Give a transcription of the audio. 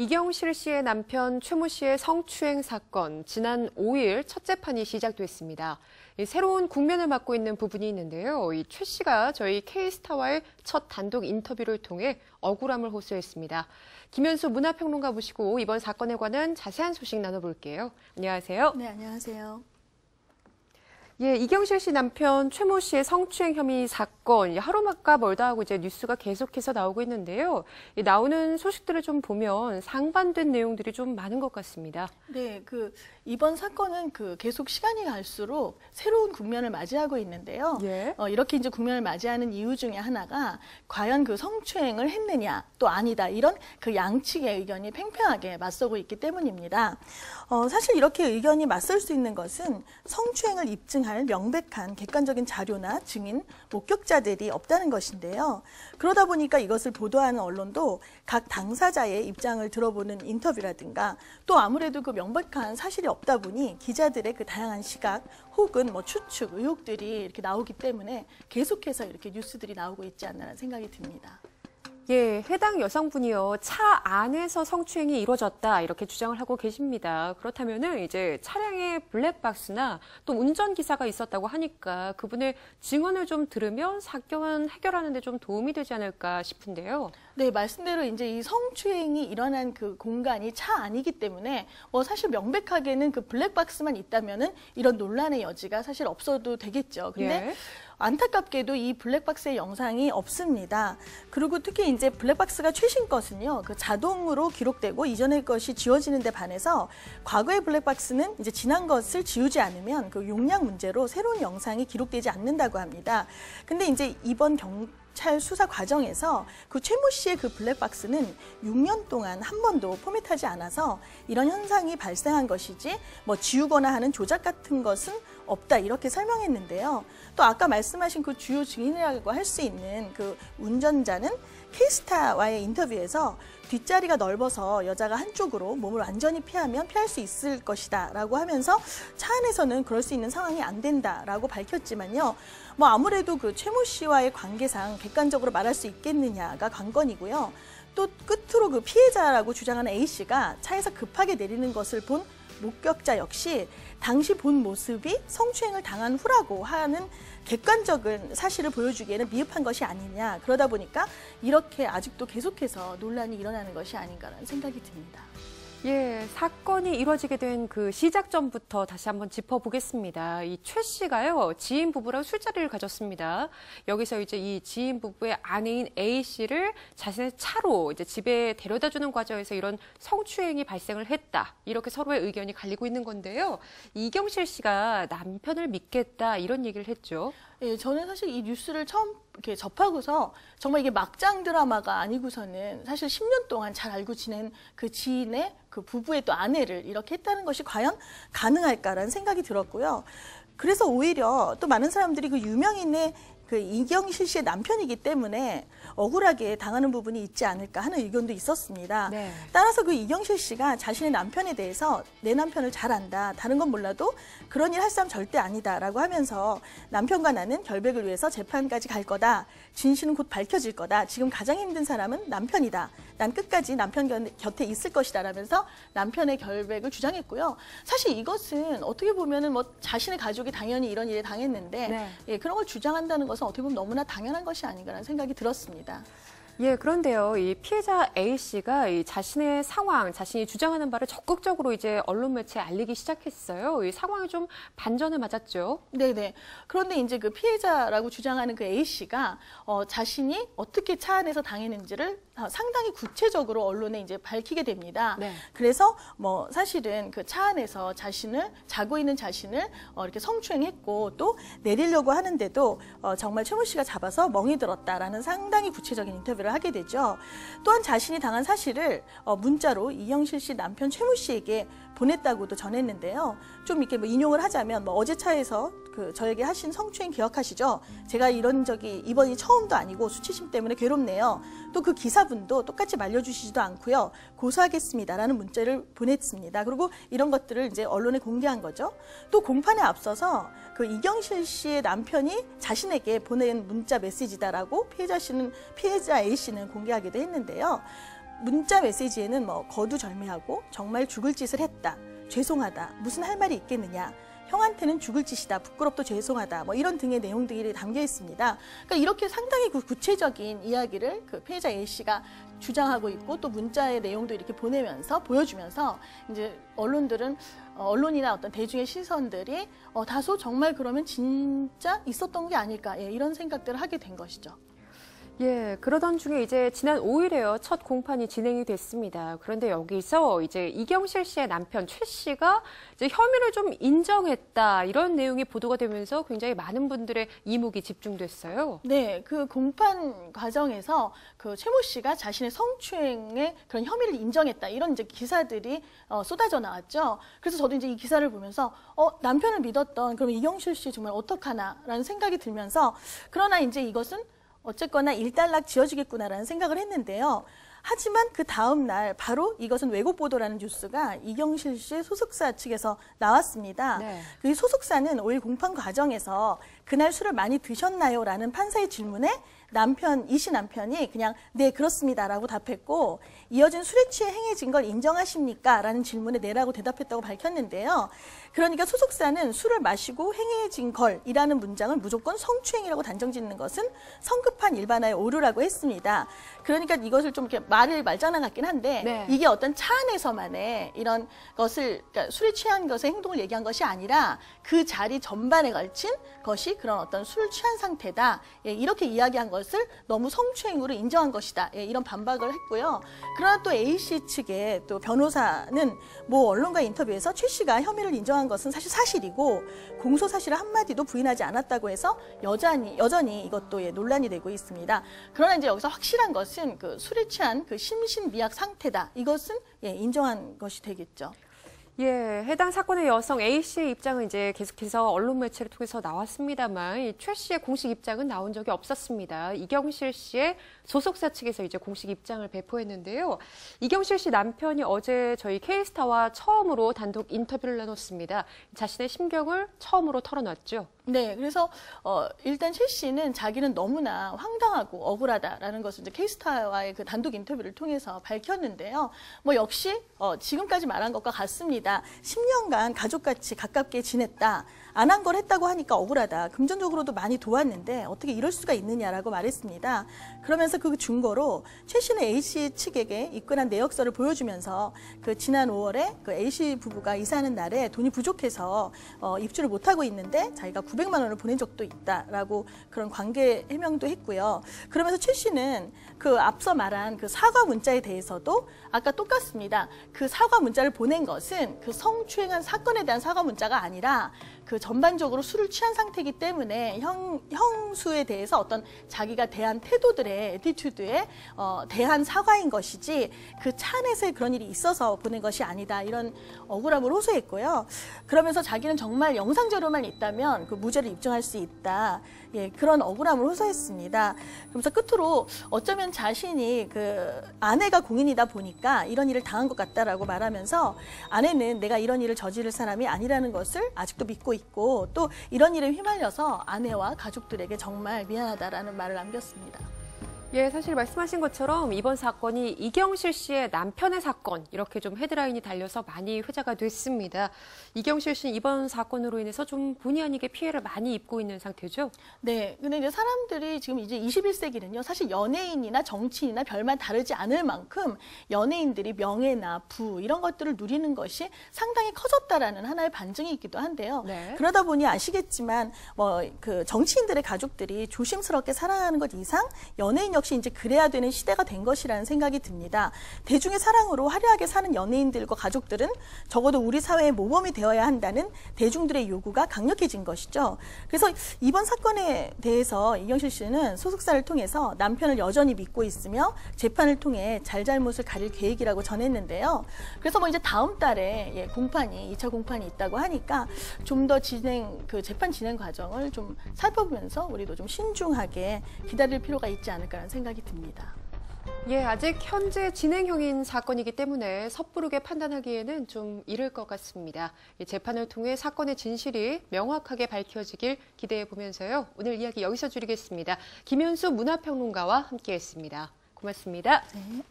이경실 씨의 남편 최모 씨의 성추행 사건, 지난 5일 첫 재판이 시작됐습니다. 새로운 국면을 맡고 있는 부분이 있는데요. 이 최 씨가 저희 K스타와의 첫 단독 인터뷰를 통해 억울함을 호소했습니다. 김연수 문화평론가 모시고 이번 사건에 관한 자세한 소식 나눠볼게요. 안녕하세요. 네, 안녕하세요. 예, 이경실 씨 남편 최모 씨의 성추행 혐의 사건, 하루만가 멀다 하고 이제 뉴스가 계속해서 나오고 있는데요. 나오는 소식들을 좀 보면 상반된 내용들이 좀 많은 것 같습니다. 네, 이번 사건은 계속 시간이 갈수록 새로운 국면을 맞이하고 있는데요. 예. 이렇게 이제 국면을 맞이하는 이유 중에 하나가 과연 성추행을 했느냐 또 아니다, 이런 양측의 의견이 팽팽하게 맞서고 있기 때문입니다. 사실 이렇게 의견이 맞설 수 있는 것은 성추행을 입증한 명백한 객관적인 자료나 증인, 목격자들이 없다는 것인데요. 그러다 보니까 이것을 보도하는 언론도 각 당사자의 입장을 들어보는 인터뷰라든가 또 아무래도 명백한 사실이 없다 보니 기자들의 다양한 시각 혹은 추측, 의혹들이 이렇게 나오기 때문에 계속해서 이렇게 뉴스들이 나오고 있지 않나라는 생각이 듭니다. 예, 해당 여성분이요, 차 안에서 성추행이 이루어졌다, 이렇게 주장을 하고 계십니다. 그렇다면은 이제 차량에 블랙박스나 또 운전기사가 있었다고 하니까 그분의 증언을 좀 들으면 사건 해결하는 데 좀 도움이 되지 않을까 싶은데요. 네, 말씀대로 이제 이 성추행이 일어난 공간이 차 안이기 때문에 사실 명백하게는 블랙박스만 있다면은 이런 논란의 여지가 사실 없어도 되겠죠. 근데 예. 안타깝게도 이 블랙박스의 영상이 없습니다. 그리고 특히 이제 블랙박스가 최신 것은요, 자동으로 기록되고 이전의 것이 지워지는 데 반해서 과거의 블랙박스는 이제 지난 것을 지우지 않으면 용량 문제로 새로운 영상이 기록되지 않는다고 합니다. 근데 이제 이번 경찰 수사 과정에서 최모 씨의 블랙박스는 6년 동안 한 번도 포맷하지 않아서 이런 현상이 발생한 것이지 지우거나 하는 조작 같은 것은 없다, 이렇게 설명했는데요. 또 아까 말씀하신 주요 증인이라고 할 수 있는 운전자는 K스타와의 인터뷰에서 뒷자리가 넓어서 여자가 한쪽으로 몸을 완전히 피하면 피할 수 있을 것이다 라고 하면서 차 안에서는 그럴 수 있는 상황이 안 된다 라고 밝혔지만요. 아무래도 최모 씨와의 관계상 객관적으로 말할 수 있겠느냐가 관건이고요. 또 끝으로 피해자라고 주장하는 A 씨가 차에서 급하게 내리는 것을 본 목격자 역시 당시 본 모습이 성추행을 당한 후라고 하는 객관적인 사실을 보여주기에는 미흡한 것이 아니냐. 그러다 보니까 이렇게 아직도 계속해서 논란이 일어나는 것이 아닌가라는 생각이 듭니다. 예, 사건이 이뤄지게 된 시작점부터 다시 한번 짚어보겠습니다. 이 최 씨가요, 지인 부부랑 술자리를 가졌습니다. 여기서 이제 이 지인 부부의 아내인 A 씨를 자신의 차로 이제 집에 데려다주는 과정에서 이런 성추행이 발생을 했다, 이렇게 서로의 의견이 갈리고 있는 건데요. 이경실 씨가 남편을 믿겠다, 이런 얘기를 했죠. 예, 저는 사실 이 뉴스를 처음 이렇게 접하고서 정말 이게 막장 드라마가 아니고서는 사실 10년 동안 잘 알고 지낸 지인의 부부의 또 아내를 이렇게 했다는 것이 과연 가능할까라는 생각이 들었고요. 그래서 오히려 또 많은 사람들이 유명인의 이경실 씨의 남편이기 때문에 억울하게 당하는 부분이 있지 않을까 하는 의견도 있었습니다. 네. 따라서 이경실 씨가 자신의 남편에 대해서 내 남편을 잘 안다, 다른 건 몰라도 그런 일 할 사람 절대 아니다 라고 하면서 남편과 나는 결백을 위해서 재판까지 갈 거다, 진실은 곧 밝혀질 거다, 지금 가장 힘든 사람은 남편이다, 난 끝까지 남편 곁에 있을 것이다 라면서 남편의 결백을 주장했고요. 사실 이것은 어떻게 보면은 자신의 가족이 당연히 이런 일에 당했는데 네. 예, 그런 걸 주장한다는 것은 어떻게 보면 너무나 당연한 것이 아닌가라는 생각이 들었습니다. 예, 그런데요, 이 피해자 A 씨가 자신의 상황, 자신이 주장하는 바를 적극적으로 이제 언론 매체에 알리기 시작했어요. 이 상황이 좀 반전을 맞았죠. 네네. 그런데 이제 피해자라고 주장하는 A 씨가 자신이 어떻게 차 안에서 당했는지를 상당히 구체적으로 언론에 이제 밝히게 됩니다. 네. 그래서 사실은 차 안에서 자고 있는 자신을 이렇게 성추행했고 또 내리려고 하는데도 정말 최모 씨가 잡아서 멍이 들었다라는 상당히 구체적인 인터뷰를 하게 되죠. 또한 자신이 당한 사실을 문자로 이경실 씨 남편 최모 씨에게 보냈다고도 전했는데요. 좀 이렇게 인용을 하자면 어제 차에서 저에게 하신 성추행 기억하시죠? 제가 이런 적이 이번이 처음도 아니고 수치심 때문에 괴롭네요. 또 기사분도 똑같이 말려주시지도 않고요. 고소하겠습니다라는 문자를 보냈습니다. 그리고 이런 것들을 이제 언론에 공개한 거죠. 또 공판에 앞서서 이경실 씨의 남편이 자신에게 보낸 문자 메시지다라고 피해자 A 씨는 공개하기도 했는데요. 문자 메시지에는 뭐 거두절미하고 정말 죽을 짓을 했다, 죄송하다, 무슨 할 말이 있겠느냐, 형한테는 죽을 짓이다, 부끄럽도 죄송하다, 뭐 이런 등의 내용들이 담겨 있습니다. 그러니까 이렇게 상당히 구체적인 이야기를 그 피해자 A 씨가 주장하고 있고, 또 문자의 내용도 이렇게 보내면서 보여주면서 이제 언론들은, 언론이나 어떤 대중의 시선들이 다소 정말 그러면 진짜 있었던 게 아닐까, 예, 이런 생각들을 하게 된 것이죠. 예, 그러던 중에 이제 지난 5일에요. 첫 공판이 진행이 됐습니다. 그런데 여기서 이제 이경실 씨의 남편 최 씨가 이제 혐의를 좀 인정했다, 이런 내용이 보도가 되면서 굉장히 많은 분들의 이목이 집중됐어요. 네, 그 공판 과정에서 그 최모 씨가 자신의 성추행의 그런 혐의를 인정했다, 이런 이제 기사들이 쏟아져 나왔죠. 그래서 저도 이제 이 기사를 보면서 남편을 믿었던 그럼 이경실 씨 정말 어떡하나라는 생각이 들면서, 그러나 이제 이것은 어쨌거나 일단락 지어지겠구나라는 생각을 했는데요. 하지만 그 다음 날 바로 이것은 왜곡 보도라는 뉴스가 이경실 씨 소속사 측에서 나왔습니다. 네. 이 소속사는 5일 공판 과정에서 그날 술을 많이 드셨나요? 라는 판사의 질문에 이 씨 남편이 그냥 네 그렇습니다라고 답했고, 이어진 술에 취해 행해진 걸 인정하십니까? 라는 질문에 네라고 대답했다고 밝혔는데요. 그러니까 소속사는 술을 마시고 행해진 걸이라는 문장을 무조건 성추행이라고 단정짓는 것은 성급한 일반화의 오류라고 했습니다. 그러니까 이것을 좀 이렇게 말장난 같긴 한데, 네, 이게 어떤 차 안에서만의 이런 것을, 그러니까 술에 취한 것의 행동을 얘기한 것이 아니라 그 자리 전반에 걸친 것이 그런 어떤 술 취한 상태다, 예, 이렇게 이야기한 것을 너무 성추행으로 인정한 것이다, 예, 이런 반박을 했고요. 그러나 또 A씨 측의 또 변호사는 뭐 언론과 인터뷰에서 최 씨가 혐의를 인정한 것은 사실 사실이고 공소 사실을 한마디도 부인하지 않았다고 해서 여전히 이것도, 예, 논란이 되고 있습니다. 그러나 이제 여기서 확실한 것은 그 술에 취한 그 심신미약 상태다, 이것은, 예, 인정한 것이 되겠죠. 예, 해당 사건의 여성 A 씨의 입장은 이제 계속해서 언론 매체를 통해서 나왔습니다만, 최 씨의 공식 입장은 나온 적이 없었습니다. 이경실 씨의 소속사 측에서 이제 공식 입장을 배포했는데요. 이경실 씨 남편이 어제 저희 K스타와 처음으로 단독 인터뷰를 나눴습니다. 자신의 심경을 처음으로 털어놨죠. 네, 그래서 일단 최 씨는 자기는 너무나 황당하고 억울하다라는 것을 이제 K스타와의 그 단독 인터뷰를 통해서 밝혔는데요. 뭐 역시 지금까지 말한 것과 같습니다. 10년간 가족같이 가깝게 지냈다. 안 한 걸 했다고 하니까 억울하다. 금전적으로도 많이 도왔는데 어떻게 이럴 수가 있느냐라고 말했습니다. 그러면서 그 증거로 최 씨는 A씨 측에게 입건한 내역서를 보여주면서 그 지난 5월에 그 A씨 부부가 이사하는 날에 돈이 부족해서 입주를 못하고 있는데 자기가 900만 원을 보낸 적도 있다라고 그런 관계 해명도 했고요. 그러면서 최 씨는 그 앞서 말한 그 사과 문자에 대해서도 아까 똑같습니다. 그 사과 문자를 보낸 것은 그 성추행한 사건에 대한 사과 문자가 아니라 그 전반적으로 술을 취한 상태이기 때문에 형수에 대해서 어떤 자기가 대한 태도들의 애티튜드에 대한 사과인 것이지 그 차 안에서의 그런 일이 있어서 보낸 것이 아니다, 이런 억울함을 호소했고요. 그러면서 자기는 정말 영상 자료만 있다면 그 무죄를 입증할 수 있다, 예, 그런 억울함을 호소했습니다. 그러면서 끝으로 어쩌면 자신이 그 아내가 공인이다 보니까 이런 일을 당한 것 같다라고 말하면서 아내는 내가 이런 일을 저지를 사람이 아니라는 것을 아직도 믿고 있고, 또 이런 일에 휘말려서 아내와 가족들에게 정말 미안하다라는 말을 남겼습니다. 예, 사실 말씀하신 것처럼 이번 사건이 이경실 씨의 남편의 사건, 이렇게 좀 헤드라인이 달려서 많이 회자가 됐습니다. 이경실 씨는 이번 사건으로 인해서 좀 본의 아니게 피해를 많이 입고 있는 상태죠? 네, 근데 이제 사람들이 지금 이제 21세기는요, 사실 연예인이나 정치인이나 별반 다르지 않을 만큼 연예인들이 명예나 부 이런 것들을 누리는 것이 상당히 커졌다라는 하나의 반증이 있기도 한데요. 네. 그러다 보니 아시겠지만 뭐 그 정치인들의 가족들이 조심스럽게 살아가는 것 이상 연예인 역시 이제 그래야 되는 시대가 된 것이라는 생각이 듭니다. 대중의 사랑으로 화려하게 사는 연예인들과 가족들은 적어도 우리 사회의 모범이 되어야 한다는 대중들의 요구가 강력해진 것이죠. 그래서 이번 사건에 대해서 이경실 씨는 소속사를 통해서 남편을 여전히 믿고 있으며 재판을 통해 잘잘못을 가릴 계획이라고 전했는데요. 그래서 뭐 이제 다음 달에, 예, 공판이 2차 공판이 있다고 하니까 좀 더 재판 진행 과정을 좀 살펴보면서 우리도 좀 신중하게 기다릴 필요가 있지 않을까라는 생각이 듭니다. 예, 아직 현재 진행형인 사건이기 때문에 섣부르게 판단하기에는 좀 이를 것 같습니다. 재판을 통해 사건의 진실이 명확하게 밝혀지길 기대해 보면서요. 오늘 이야기 여기서 줄이겠습니다. 김연수 문화평론가와 함께했습니다. 고맙습니다. 네.